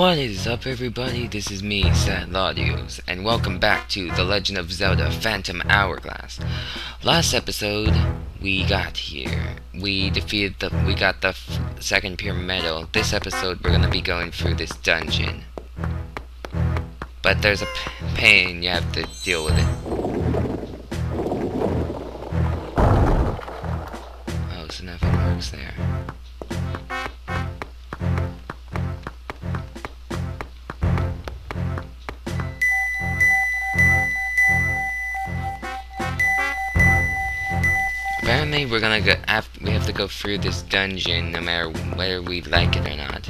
What is up, everybody? This is me, sadLatios, and welcome back to The Legend of Zelda: Phantom Hourglass. Last episode, we got here. We got the second pure metal. This episode, we're gonna be going through this dungeon. But there's a pain, you have to deal with it. Oh, so nothing works there. Apparently, we're gonna go. We have to go through this dungeon, no matter whether we like it or not.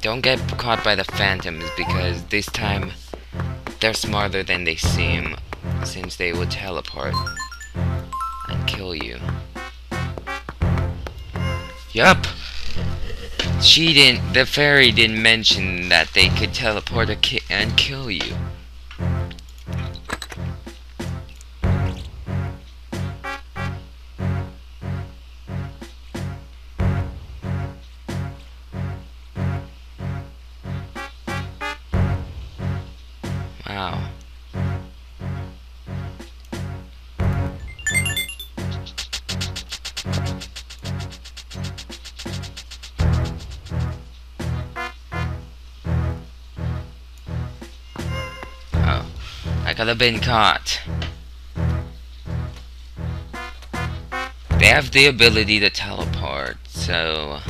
Don't get caught by the phantoms, because this time they're smarter than they seem, since they will teleport and kill you. Yup. The fairy didn't mention that they could teleport and kill you. Wow. Oh, I could have been caught. They have the ability to teleport, so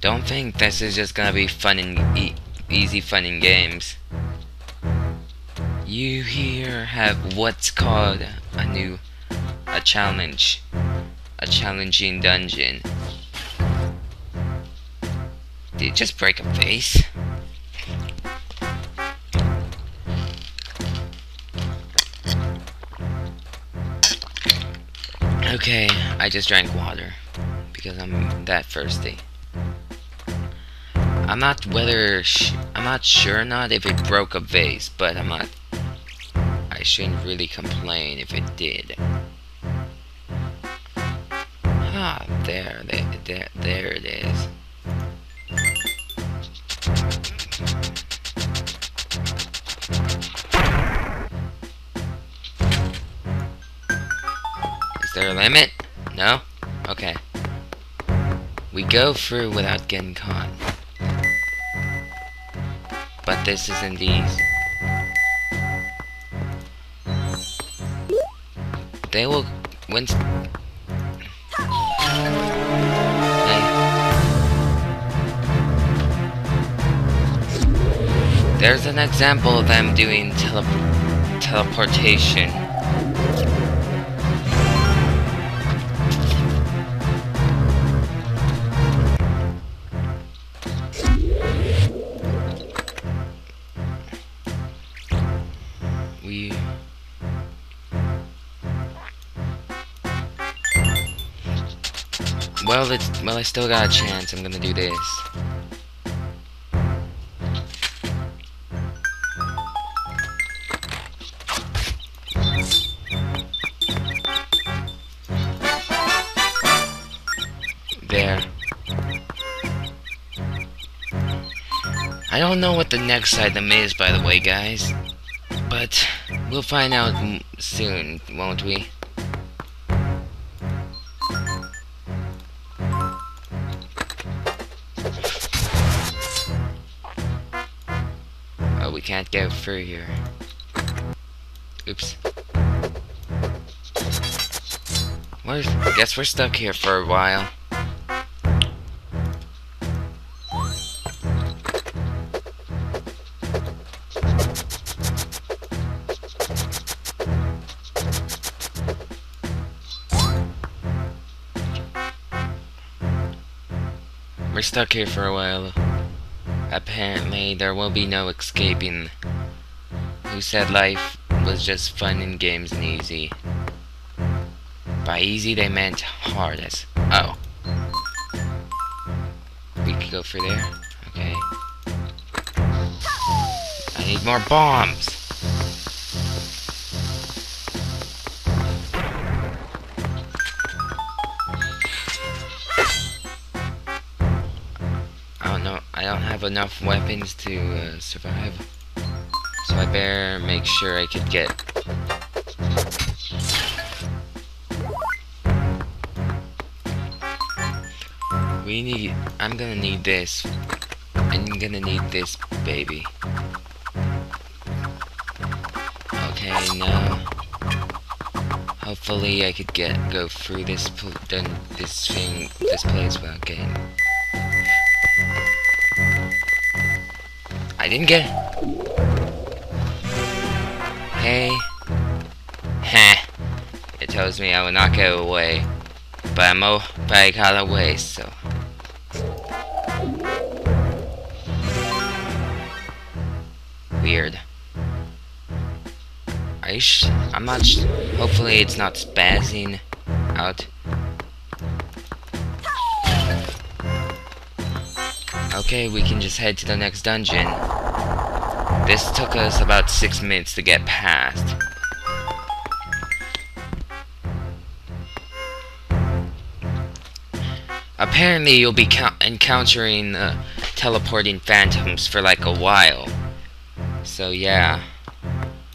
don't think this is just gonna be fun and easy fun and games. You here have what's called a challenging dungeon. Did you just break a vase? Okay, I just drank water because I'm that thirsty. I'm not sure or not if it broke a vase, but I shouldn't really complain if it did. Ah, there it is. Is there a limit? No? Okay. We go through without getting caught. But this isn't easy. They will once. Hey. There's an example of them doing teleportation. Well, I still got a chance. I'm gonna do this. There. I don't know what the next item is, by the way, guys. But we'll find out soon, won't we? We can't get through here. Oops. I guess we're stuck here for a while. We're stuck here for a while. Apparently, there will be no escaping. Who said life was just fun and games and easy? By easy, they meant hard as. Oh. We could go for there? Okay. I need more bombs! I don't have enough weapons to survive, so I better make sure I could get I'm gonna need this. I'm gonna need this, baby. Okay, now hopefully I could go through this place without getting. I didn't get it. Hey, heh. It tells me I will not get away, but I got away, so. Weird. I'm not. Hopefully, it's not spazzing out. Okay, we can just head to the next dungeon. This took us about 6 minutes to get past. Apparently, you'll be encountering teleporting phantoms for like a while. So yeah,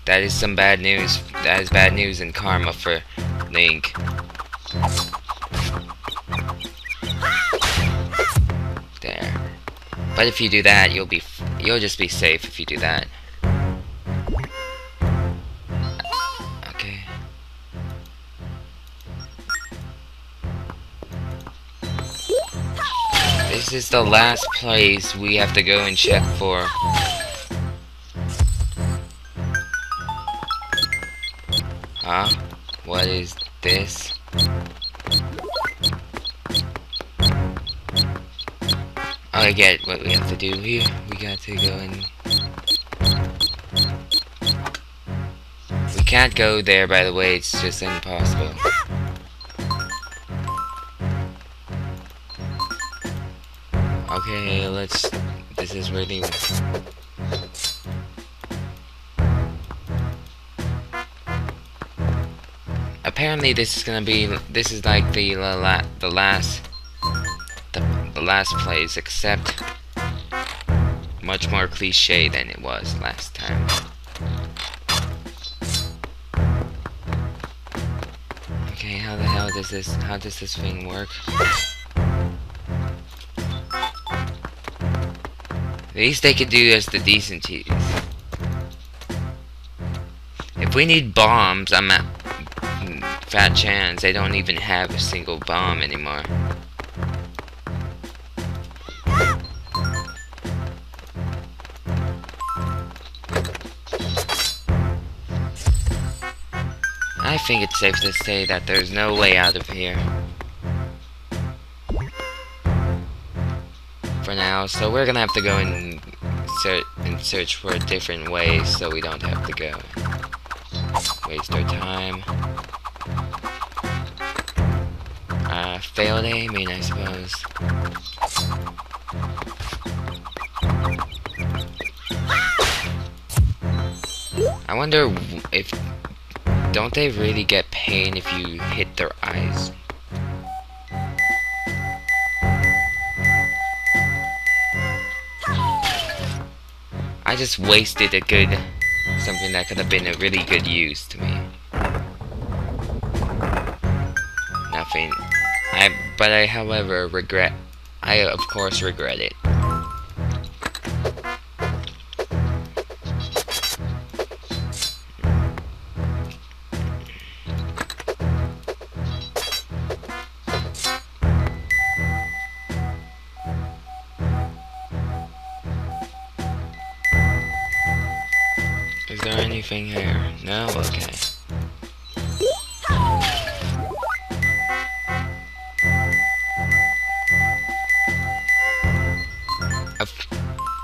that is some bad news. That is bad news and karma for Link. There. But if you do that, you'll just be safe if you do that. Okay. This is the last place we have to go and check for. Huh? What is this? I get what we have to do here. We got to go and... We can't go there, by the way. It's just impossible. Okay, let's... This is where the... Apparently, this is gonna be. This is like the last place, except much more cliche than it was last time. Okay, how the hell does this? How does this thing work? At least they could do as the decenties. If we need bombs, I'm out. Fat chance they don't even have a single bomb anymore. I think it's safe to say that there's no way out of here for now, so we're gonna have to go and search for different ways so we don't have to go waste our time. Failed aiming, I suppose. I wonder if... Don't they really get pain if you hit their eyes? I just wasted a good... Something that could have been a really good use to me. Nothing. But I, however, regret. I, of course, regret it. Is there anything here? No? Okay.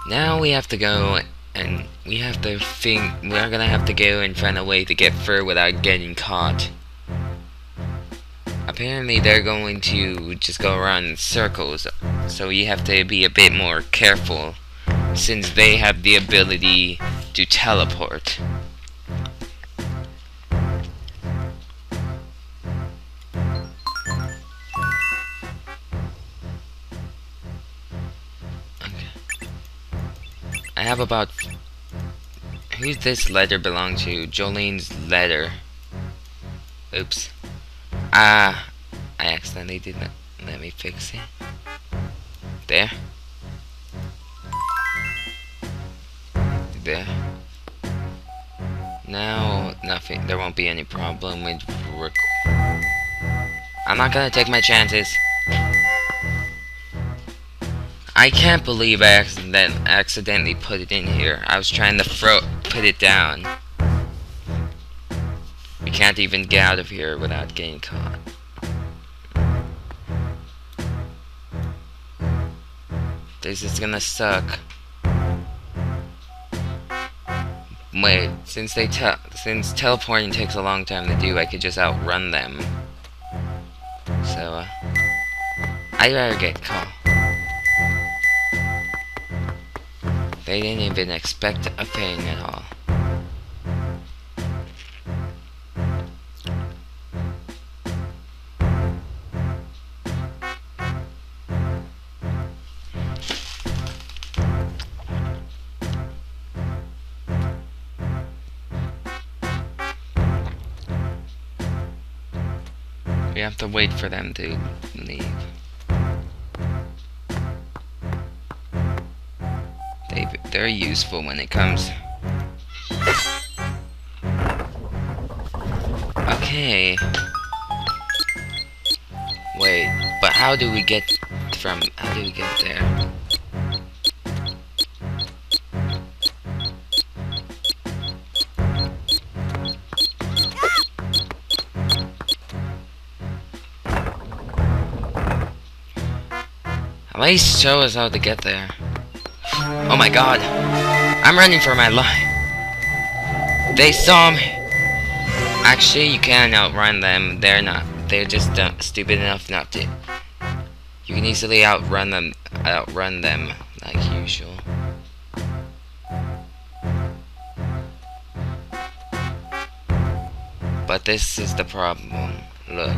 Now we have to go and we have to think. We're gonna have to go and find a way to get through without getting caught. Apparently, they're going to just go around in circles, so you have to be a bit more careful since they have the ability to teleport. Okay. I have about... Who's this letter belong to? Jolene's letter. Oops. Ah, I accidentally did that. Let me fix it. There. There. Now, nothing. There won't be any problem with work. I'm not gonna take my chances. I can't believe I accidentally put it in here. I was trying to put it down. We can't even get out of here without getting caught. This is gonna suck. Wait, since teleporting takes a long time to do, I could just outrun them. So, I'd rather get caught. They didn't even expect a thing at all. We have to wait for them to leave. They're useful when it comes. Okay. Wait, but how do we get there? At least show us how to get there. Oh my god, I'm running for my life. They saw me. Actually, you can outrun them. They're just stupid enough not to. You can easily outrun them like usual. But this is the problem. Look,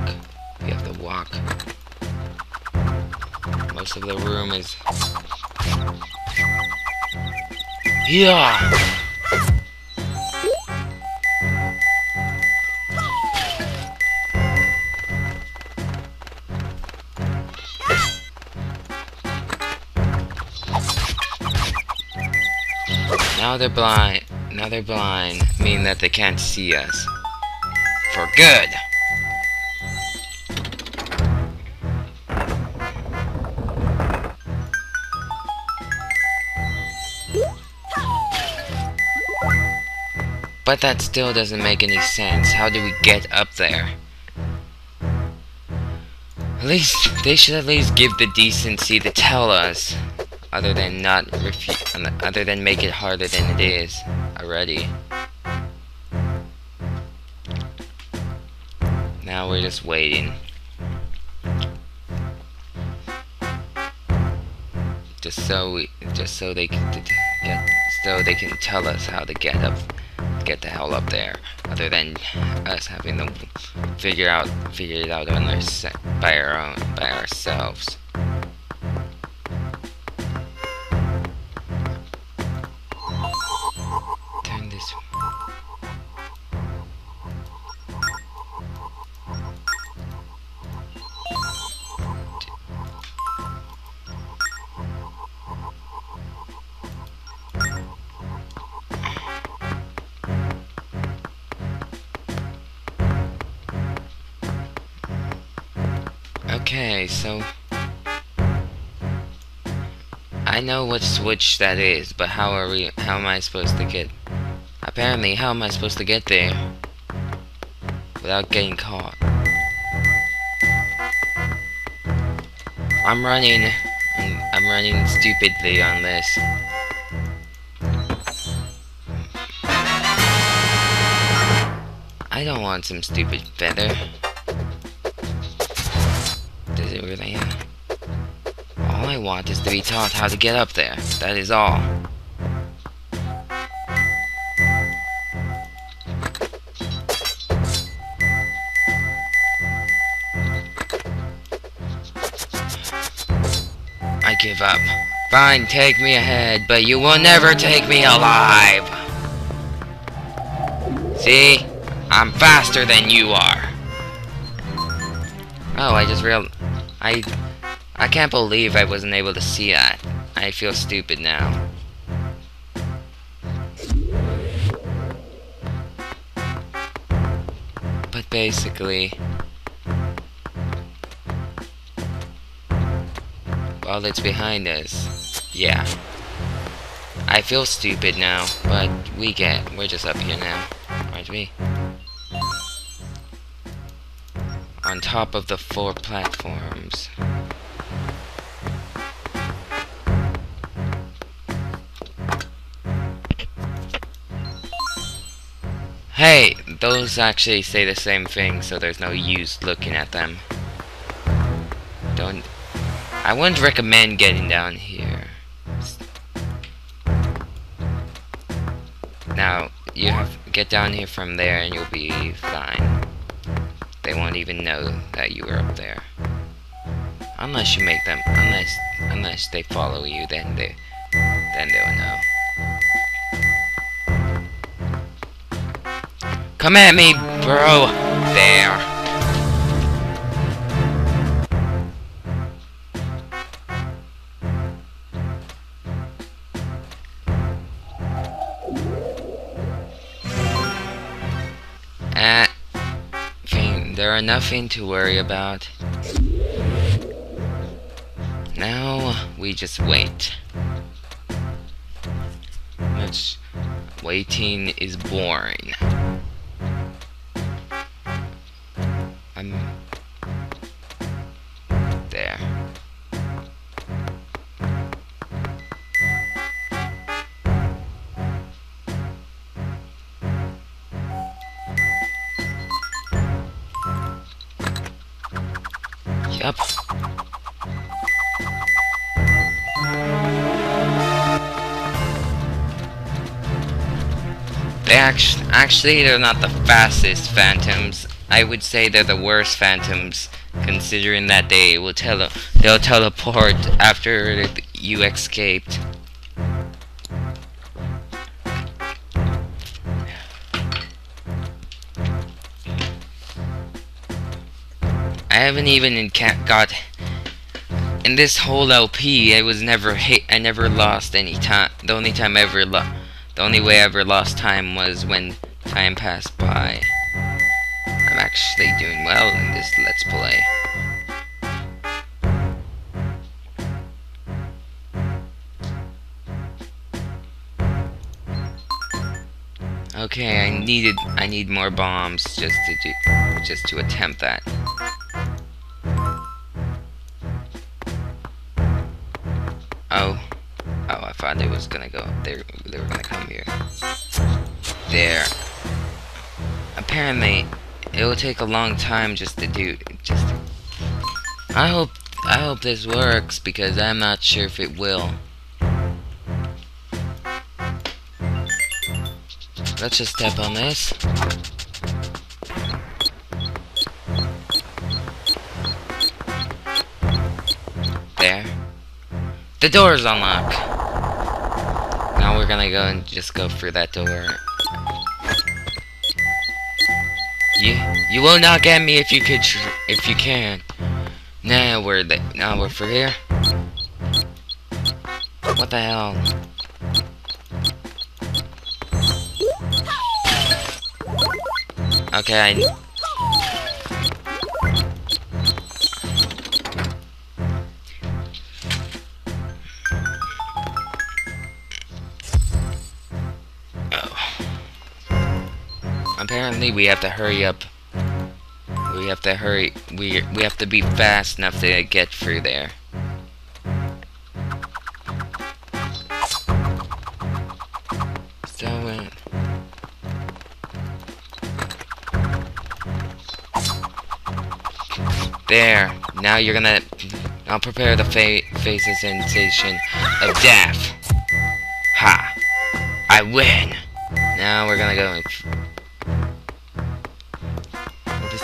you have to walk. Most of the room is... Yeah! Now they're blind. Meaning that they can't see us. For good! But that still doesn't make any sense. How do we get up there? At least they should give the decency to tell us, other than make it harder than it is already. Now we're just waiting. So they can tell us how to get up. Get the hell up there, other than us having to figure it out by ourselves. Turn this. Okay, so I know what switch that is, but how am I supposed to get? Apparently, how am I supposed to get there without getting caught? I'm running stupidly on this. I don't want some stupid feather. Really, all I want is to be taught how to get up there. That is all. I give up. Fine, take me ahead, but you will never take me alive. See? I'm faster than you are. Oh, I just realized... I can't believe I wasn't able to see that. I feel stupid now. But basically... all that's behind us. Yeah. I feel stupid now, but we're just up here now, aren't we? On top of the 4 platforms. Hey, those actually say the same thing, so there's no use looking at them. I wouldn't recommend getting down here. Now, you have to get down here from there and you'll be fine. They won't even know that you were up there. Unless you make them, unless they follow you, then they'll know. Come at me, bro! There. There are nothing to worry about. Now we just wait. Waiting is boring. I'm there. Up. They actually they're not the fastest phantoms. I would say they're the worst phantoms, considering that they will they'll teleport after you escaped. I haven't even got in this whole LP. I never lost any time. The only time I ever the only way I ever lost time was when time passed by. I'm actually doing well in this Let's Play. Okay, I need more bombs just to attempt that. Oh, I thought they was gonna go up there. They were gonna come here. There. Apparently, it will take a long time just to do. I hope this works because I'm not sure if it will. Let's just step on this. There. The door is unlocked. Now we're gonna go and just go through that door. You will not get me if you could if you can. Now we're through here. What the hell? Okay. Apparently we have to hurry up. We have to be fast enough to get through there. So there. Now you're gonna I'll prepare the facial sensation of death. Ha! I win! Now we're gonna go and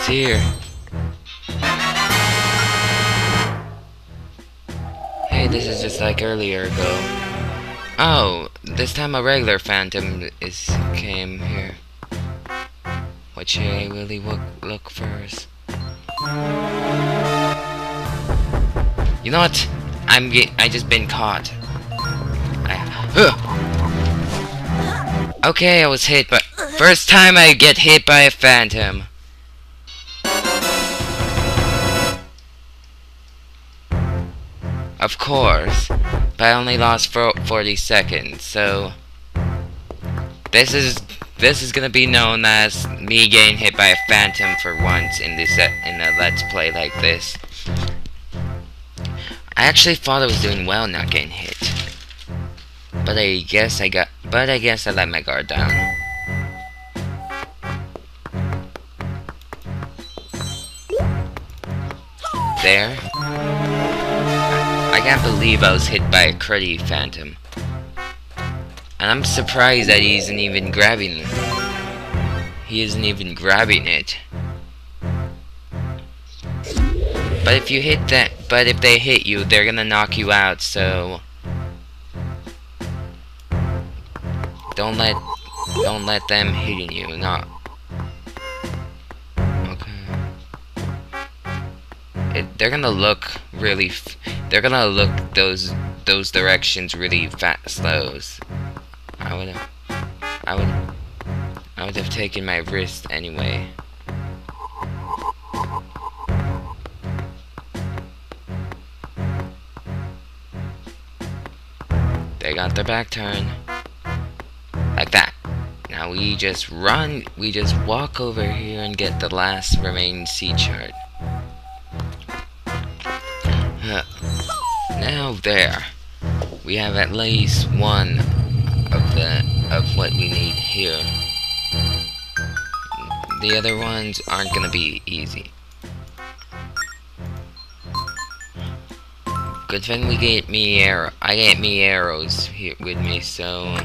here. Hey, This is just like earlier ago. Oh, this time a regular phantom came here. What should I really look first? You know what? I just been caught. Okay, I was hit, but first time I get hit by a phantom. Of course, but I only lost 40 seconds, so this is gonna be known as me getting hit by a phantom for once in a let's play like this. I actually thought I was doing well not getting hit, but I guess I let my guard down. There. I can't believe I was hit by a cruddy phantom. And I'm surprised that he isn't even grabbing it. But if you hit that, but if they hit you, they're gonna knock you out, so don't let them hitting you, not. They're gonna look really. They're gonna look those directions really slows. I would have taken my wrist anyway. They got their back turn like that. Now we just run. We just walk over here and get the last remaining sea chart. Now there, we have at least one of what we need here. The other ones aren't gonna be easy. Good thing we get me arrows here with me, so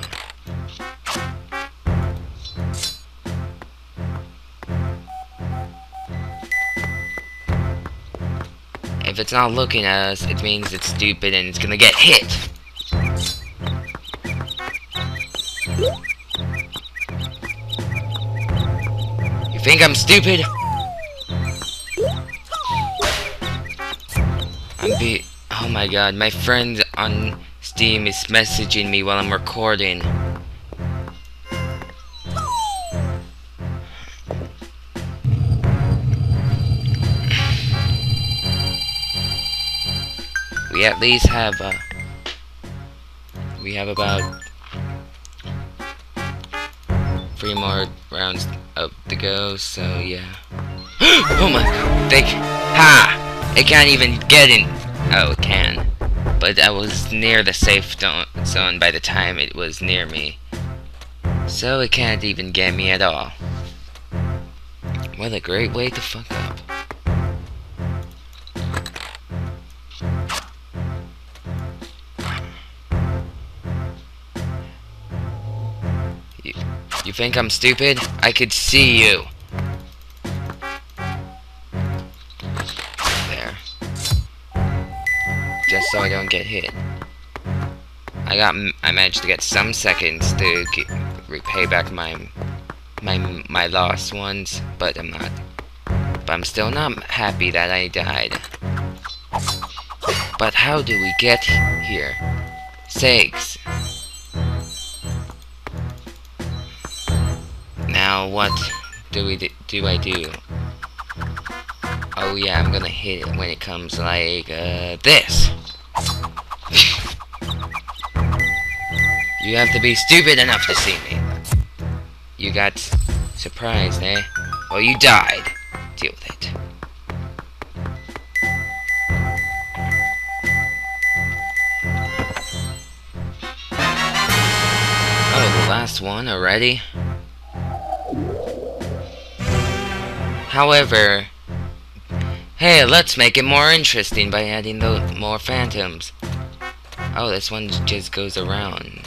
if it's not looking at us, it means it's stupid and it's gonna get hit. You think I'm stupid? Oh my god, my friend on Steam is messaging me while I'm recording. We at least have we have about 3 more rounds up to go, so yeah. Oh my god, ha! It can't even get in. Oh, it can. But I was near the safe zone by the time it was near me, so it can't even get me at all. What a great way to fuck up. You think I'm stupid? I could see you. There. Just so I don't get hit. I managed to get some seconds to repay back my lost ones, but I'm still not happy that I died. But how do we get here? Sakes. Now what do I do? Oh yeah, I'm gonna hit it when it comes like this. You have to be stupid enough to see me. You got surprised, eh? Well, you died. Deal with it. Oh, the last one already? However, hey, let's make it more interesting by adding more phantoms. Oh, this one just goes around.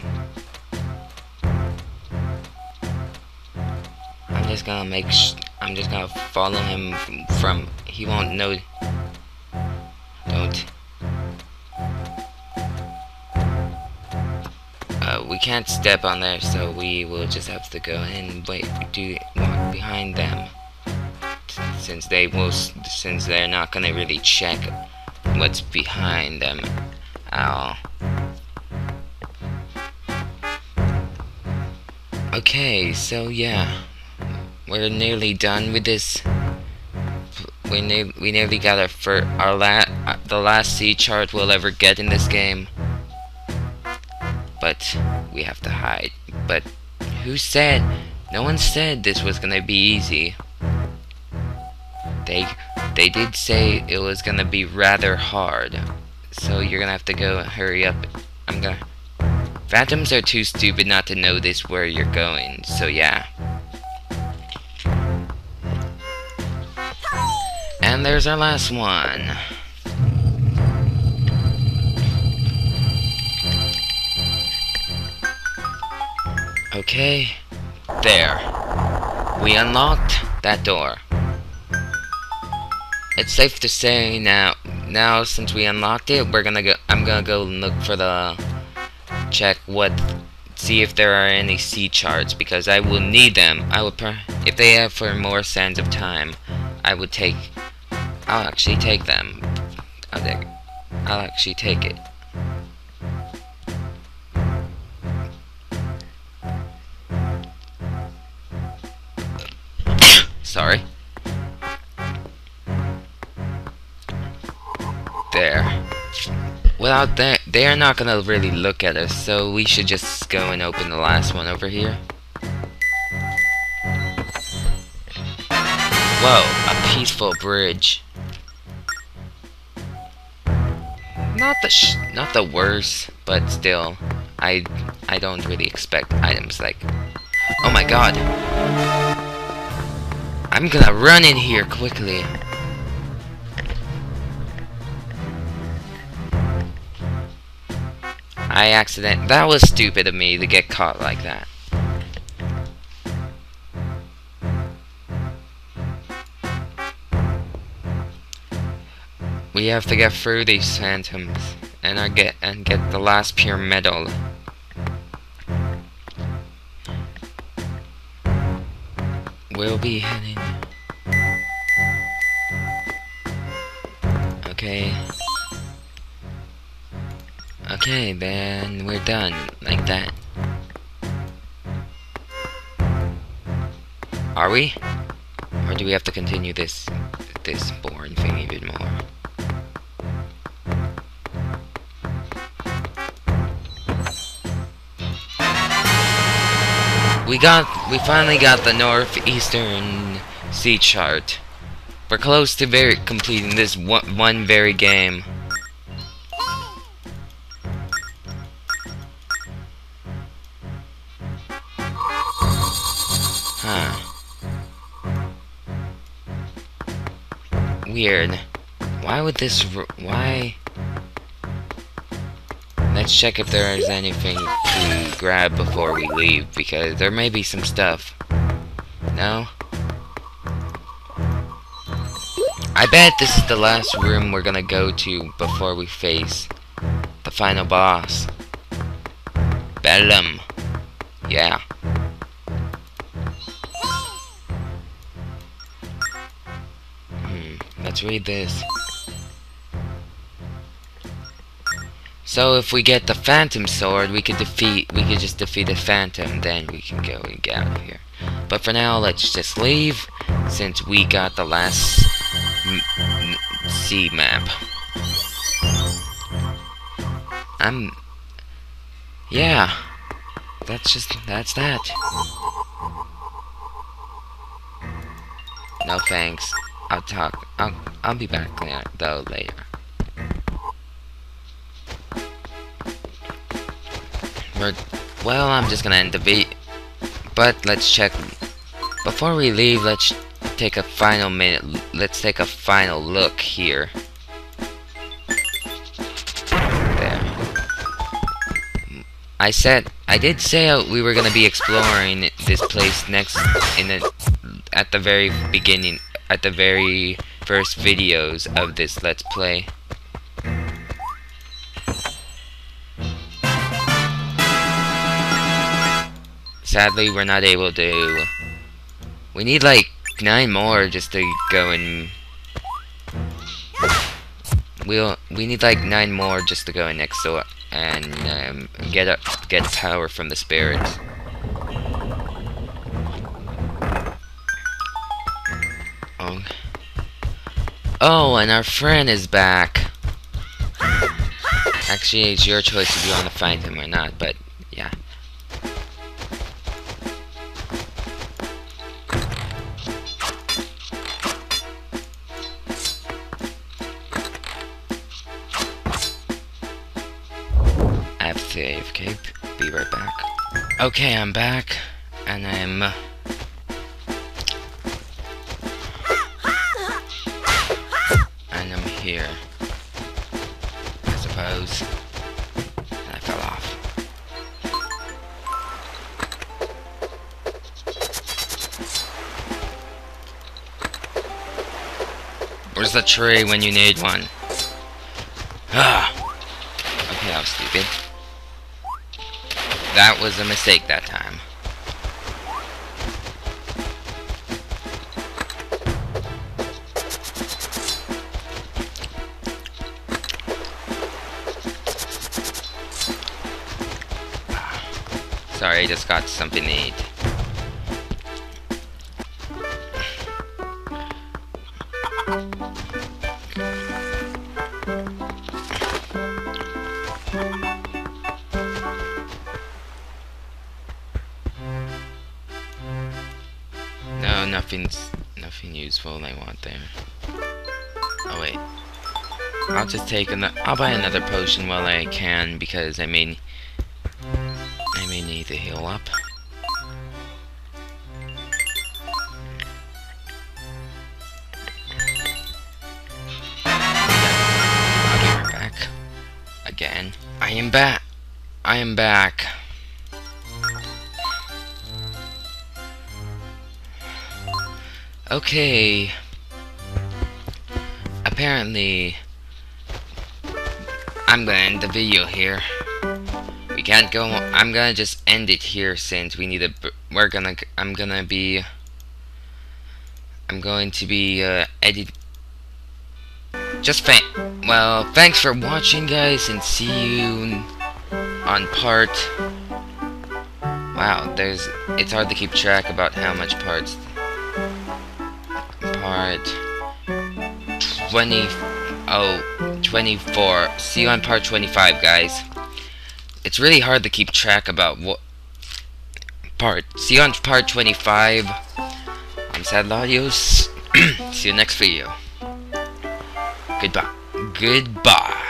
I'm just gonna follow him from. He won't know. Don't. we can't step on there, so we will just have to go ahead and walk behind them, since they're not gonna really check what's behind them at all. Okay, so yeah, we're nearly done with this. We nearly got the last sea chart we'll ever get in this game. But we have to hide. But who said? No one said this was gonna be easy. They did say it was gonna be rather hard. So you're gonna have to go hurry up. Phantoms are too stupid not to notice where you're going. So yeah. And there's our last one. Okay, there. We unlocked that door. It's safe to say now since we unlocked it, I'm gonna go look for the see if there are any sea charts, because I will need them. If they have for more sands of time, I'll actually take them. I'll actually take it. Sorry. There. Without that, they are not gonna really look at us, so we should just go and open the last one over here. Whoa, a peaceful bridge. Not the worst, but still, I don't really expect items like. Oh my god! I'm gonna run in here quickly. That was stupid of me to get caught like that. We have to get through these phantoms and get the last pure metal. We'll be heading. Okay, then we're done like that. Are we? Or do we have to continue this boring thing even more? We finally got the northeastern sea chart. We're close to completing this one game. Huh. Weird. Why would this? Why? Let's check if there is anything to grab before we leave, because there may be some stuff. No? I bet this is the last room we're gonna go to before we face the final boss. Bellum. Yeah. Let's read this. So if we get the Phantom Sword, we could just defeat a Phantom, then we can go and get out of here. But for now, let's just leave, since we got the last sea map. Yeah. That's that. No thanks. I'll be back though later. Well, I'm just gonna end the beat, but let's check. Before we leave, let's take a final final look here. There. I did say we were gonna be exploring this place at the very beginning, at the very first videos of this Let's Play. sadly we're not able to. We need like 9 more just to go and... We need like 9 more just to go in next door and get power from the spirits. Oh, and our friend is back. Actually, it's your choice if you want to find him or not, but yeah. Okay, be right back. Okay, I'm back, and I'm... here, I suppose. And I fell off. Where's the tree when you need one? Ah! Okay, that was stupid. That was a mistake that time. Sorry, I just got something to eat. No, nothing useful I want there. Oh wait. I'll just take another, I'll buy another potion while I can, because I mean, we need to heal up. I'll be right back. Again. I am back. Okay. Apparently, I'm gonna end the video here. Can't go. I'm gonna just end it here since we need a. I'm going to be Well, thanks for watching, guys, and see you on part. Wow, there's. It's hard to keep track about how much parts. Part 20. Oh, 24. See you on part 25, guys. It's really hard to keep track about what part. See you on part 25. I'm sadLatios. See you next video. Goodbye.